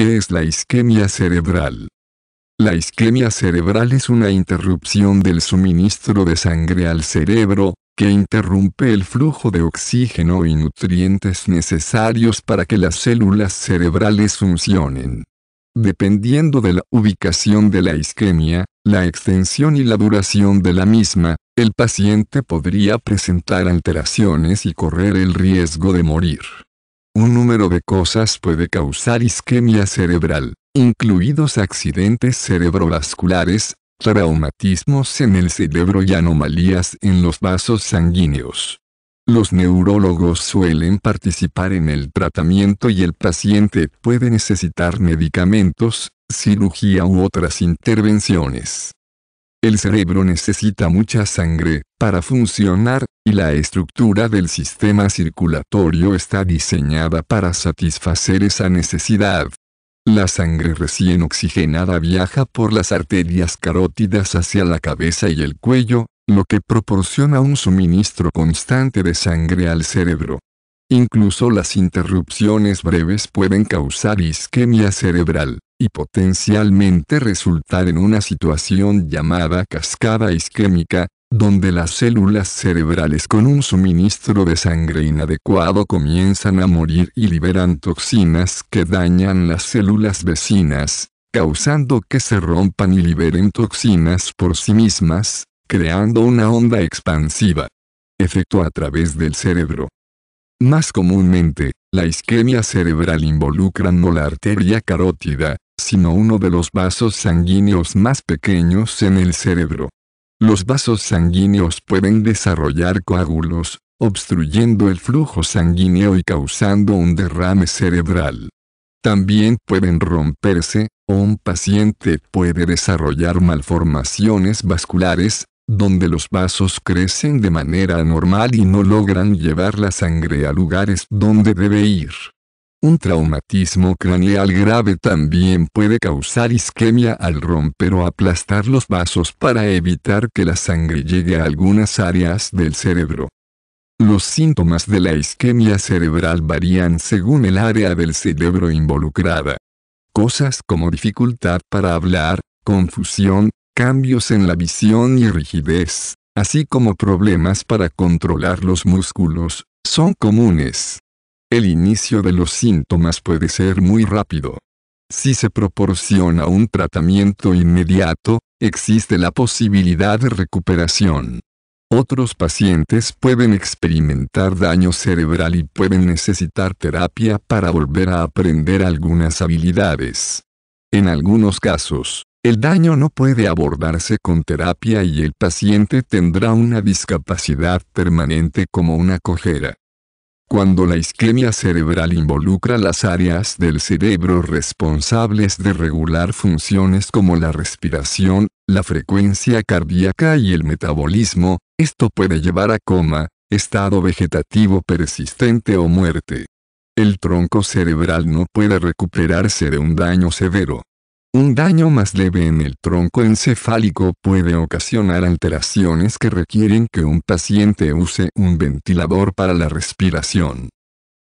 ¿Qué es la isquemia cerebral? La isquemia cerebral es una interrupción del suministro de sangre al cerebro, que interrumpe el flujo de oxígeno y nutrientes necesarios para que las células cerebrales funcionen. Dependiendo de la ubicación de la isquemia, la extensión y la duración de la misma, el paciente podría presentar alteraciones y correr el riesgo de morir. Un número de cosas puede causar isquemia cerebral, incluidos accidentes cerebrovasculares, traumatismos en el cerebro y anomalías en los vasos sanguíneos. Los neurólogos suelen participar en el tratamiento y el paciente puede necesitar medicamentos, cirugía u otras intervenciones. El cerebro necesita mucha sangre para funcionar, y la estructura del sistema circulatorio está diseñada para satisfacer esa necesidad. La sangre recién oxigenada viaja por las arterias carótidas hacia la cabeza y el cuello, lo que proporciona un suministro constante de sangre al cerebro. Incluso las interrupciones breves pueden causar isquemia cerebral, y potencialmente resultar en una situación llamada cascada isquémica, donde las células cerebrales con un suministro de sangre inadecuado comienzan a morir y liberan toxinas que dañan las células vecinas, causando que se rompan y liberen toxinas por sí mismas, creando una onda expansiva. Efecto a través del cerebro. Más comúnmente, la isquemia cerebral involucra no la arteria carótida, sino uno de los vasos sanguíneos más pequeños en el cerebro. Los vasos sanguíneos pueden desarrollar coágulos, obstruyendo el flujo sanguíneo y causando un derrame cerebral. También pueden romperse, o un paciente puede desarrollar malformaciones vasculares, donde los vasos crecen de manera anormal y no logran llevar la sangre a lugares donde debe ir. Un traumatismo craneal grave también puede causar isquemia al romper o aplastar los vasos para evitar que la sangre llegue a algunas áreas del cerebro. Los síntomas de la isquemia cerebral varían según el área del cerebro involucrada. Cosas como dificultad para hablar, confusión, cambios en la visión y rigidez, así como problemas para controlar los músculos, son comunes. El inicio de los síntomas puede ser muy rápido. Si se proporciona un tratamiento inmediato, existe la posibilidad de recuperación. Otros pacientes pueden experimentar daño cerebral y pueden necesitar terapia para volver a aprender algunas habilidades. En algunos casos, el daño no puede abordarse con terapia y el paciente tendrá una discapacidad permanente como una cojera. Cuando la isquemia cerebral involucra las áreas del cerebro responsables de regular funciones como la respiración, la frecuencia cardíaca y el metabolismo, esto puede llevar a coma, estado vegetativo persistente o muerte. El tronco cerebral no puede recuperarse de un daño severo. Un daño más leve en el tronco encefálico puede ocasionar alteraciones que requieren que un paciente use un ventilador para la respiración.